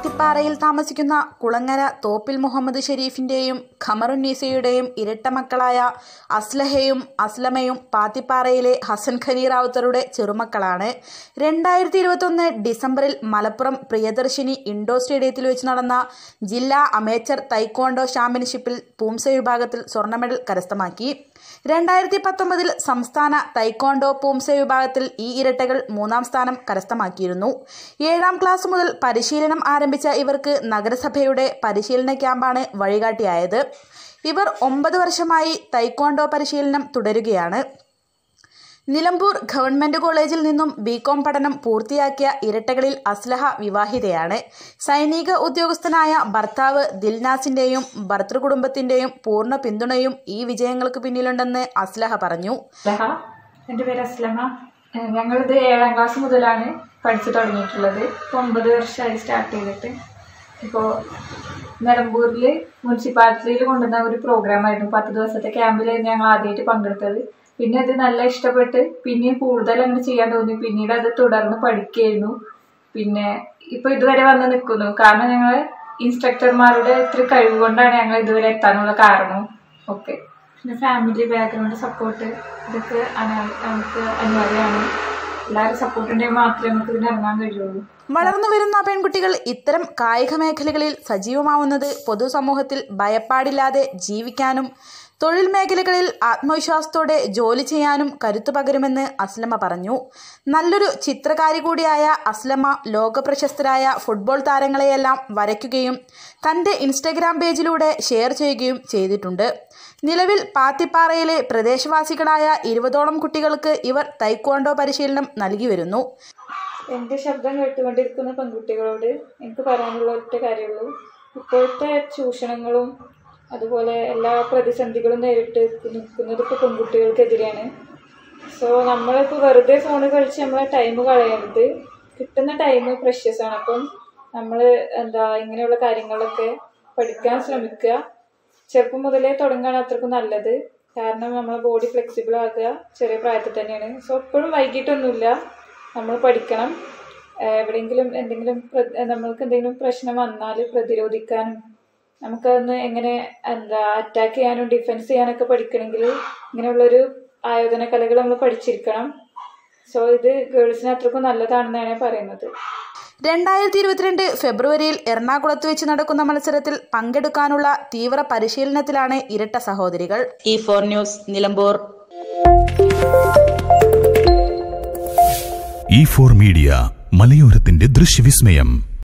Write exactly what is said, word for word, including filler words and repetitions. അത്തിപ്പാറയിൽ താമസിക്കുന്ന കുളങ്ങര തോപ്പിൽ മുഹമ്മദ് ഷെരീഫിൻ്റെയും ഖമറുന്നീസയുടെയും ഇരട്ട മക്കളായ അസ്ലഹയും അസ്ലമയും പാത്തിപ്പാറയിലെ ഹസൻ ഖനി റാവുത്തറുടെ ചെറുമക്കളാണ്. രണ്ടായിരത്തി ഇരുപത്തൊന്ന് ഡിസംബറിൽ മലപ്പുറം പ്രിയദർശിനി ഇൻഡോർ സ്റ്റേഡിയത്തിൽ വെച്ച് നടന്ന ജില്ലാ അമേച്ചർ തൈക്വാൻഡോ ചാമ്പ്യൻഷിപ്പിൽ പൂംസ വിഭാഗത്തിൽ സ്വർണ്ണ മെഡൽ കരസ്ഥമാക്കി. രണ്ടായിരത്തി പത്തൊമ്പതിൽ സംസ്ഥാന തൈക്വാൻഡോ പൂംസ വിഭാഗത്തിൽ ഈ ഇരട്ടകൾ മൂന്നാം സ്ഥാനം കരസ്ഥമാക്കിയിരുന്നു. ഏഴാം ക്ലാസ് മുതൽ പരിശീലനം ആരംഭിച്ച ഇവർക്ക് നഗരസഭയുടെ പരിശീലന ക്യാമ്പാണ് വഴികാട്ടിയായത്. ഇവർ ഒമ്പത് വർഷമായി തൈക്വാൻഡോ പരിശീലനം തുടരുകയാണ്. നിലമ്പൂർ ഗവൺമെന്റ് കോളേജിൽ നിന്നും ബികോം പഠനം പൂർത്തിയാക്കിയ ഇരട്ടകളിൽ അസ്ലഹ വിവാഹിതയാണ്. സൈനിക ഉദ്യോഗസ്ഥനായ ഭർത്താവ് ദിൽനാസിന്റെയും ഭർത്തൃകുടുംബത്തിന്റെയും പൂർണ്ണ പിന്തുണയും ഈ വിജയങ്ങൾക്ക് പിന്നിലുണ്ടെന്ന് അസ്ലഹ പറഞ്ഞു. എൻ്റെ പേര് അസ്ലഹ. ഞങ്ങളിത് ഏഴാം ക്ലാസ് മുതലാണ് പഠിച്ചു തുടങ്ങിയിട്ടുള്ളത്. ഒമ്പത് വർഷമായി സ്റ്റാർട്ട് ചെയ്തിട്ട്. ഇപ്പോൾ നിലമ്പൂരിൽ മുനിസിപ്പാലിറ്റിയിൽ കൊണ്ടുവന്ന ഒരു പ്രോഗ്രാമായിരുന്നു. പത്ത് ദിവസത്തെ ക്യാമ്പിൽ ഞങ്ങൾ ആദ്യമായിട്ട് പങ്കെടുത്തത്. പിന്നെ അത് നല്ല ഇഷ്ടപ്പെട്ട് പിന്നെയും കൂടുതൽ അങ്ങനെ ചെയ്യാൻ തോന്നി. പിന്നീട് അത് തുടർന്ന് പഠിക്കുകയായിരുന്നു. പിന്നെ ഇപ്പോൾ ഇതുവരെ വന്ന് നിൽക്കുന്നു. കാരണം ഞങ്ങൾ ഇൻസ്ട്രക്ടർമാരുടെ ഇത്ര കഴിവ് കൊണ്ടാണ് ഞങ്ങൾ ഇതുവരെ എത്താനുള്ള കാരണം ഒക്കെ. പിന്നെ ഫാമിലി ബാക്ക്ഗ്രൗണ്ട് സപ്പോർട്ട് ഇതൊക്കെ നമുക്ക് അനിവാര്യമാണ്. എല്ലാവരും സപ്പോർട്ട് ഉണ്ടെങ്കിൽ മാത്രമേ നമുക്ക് ഇതിന് ഇറങ്ങാൻ കഴിയുള്ളൂ. വളർന്നു വരുന്ന പെൺകുട്ടികൾ ഇത്തരം കായിക മേഖലകളിൽ സജീവമാവുന്നത് പൊതുസമൂഹത്തിൽ ഭയപ്പാടില്ലാതെ ജീവിക്കാനും തൊഴിൽ മേഖലകളിൽ ആത്മവിശ്വാസത്തോടെ ജോലി ചെയ്യാനും കരുത്തു പകരുമെന്ന് അസ്ലമ പറഞ്ഞു. നല്ലൊരു ചിത്രകാരി കൂടിയായ അസ്ലമ ലോക പ്രശസ്തരായ ഫുട്ബോൾ താരങ്ങളെയെല്ലാം വരയ്ക്കുകയും തൻ്റെ ഇൻസ്റ്റഗ്രാം പേജിലൂടെ ഷെയർ ചെയ്യുകയും ചെയ്തിട്ടുണ്ട്. നിലവിൽ പാത്തിപ്പാറയിലെ പ്രദേശവാസികളായ ഇരുപതോളം കുട്ടികൾക്ക് ഇവർ തൈക്വാൻഡോ പരിശീലനം നൽകി വരുന്നു. എൻ്റെ ശബ്ദം കേട്ടുകൊണ്ടിരിക്കുന്ന പെൺകുട്ടികളോട് എനിക്ക് പറയാനുള്ള ഒറ്റ കാര്യമുള്ളൂ. ഇപ്പോഴത്തെ ചൂഷണങ്ങളും അതുപോലെ എല്ലാ പ്രതിസന്ധികളും നേരിട്ട് നിൽക്കുന്നത് ഇപ്പോൾ പെൺകുട്ടികൾക്കെതിരെയാണ്. സോ നമ്മളിപ്പോൾ വെറുതെ ഫോണ് കളിച്ച് നമ്മളെ ടൈം കളയരുത്. കിട്ടുന്ന ടൈം പ്രഷ്യസ് ആണ്. അപ്പം നമ്മൾ എന്താ ഇങ്ങനെയുള്ള കാര്യങ്ങളൊക്കെ പഠിക്കാൻ ശ്രമിക്കുക. ചെറുപ്പം മുതലേ തുടങ്ങുകയാണ് അത്രക്കും നല്ലത്. കാരണം നമ്മളെ ബോഡി ഫ്ലെക്സിബിൾ ആകുക ചെറിയ പ്രായത്തിൽ തന്നെയാണ്. സോ എപ്പോഴും വൈകിട്ടൊന്നുമില്ല. നമ്മൾ പഠിക്കണം. എവിടെയെങ്കിലും എന്തെങ്കിലും നമ്മൾക്ക് എന്തെങ്കിലും പ്രശ്നം വന്നാൽ പ്രതിരോധിക്കാനും നമുക്കതൊന്ന് എങ്ങനെ എന്താ അറ്റാക്ക് ചെയ്യാനും ഡിഫെൻസ് ചെയ്യാനൊക്കെ പഠിക്കണമെങ്കിൽ ഇങ്ങനെയുള്ളൊരു ആയോധന കലകൾ നമ്മൾ പഠിച്ചിരിക്കണം. സോ ഇത് ഗേൾസിന് അത്രക്കും നല്ലതാണെന്നാണ് പറയുന്നത്. രണ്ടായിരത്തി ഇരുപത്തിരണ്ട് ഫെബ്രുവരിയിൽ എറണാകുളത്ത് വെച്ച് നടക്കുന്ന മത്സരത്തിൽ പങ്കെടുക്കാനുള്ള തീവ്ര പരിശീലനത്തിലാണ് ഇരട്ട സഹോദരികൾ. E four news Nilambur. E four media, മലയോരത്തിന്റെ ദൃശ്യവിസ്മയം.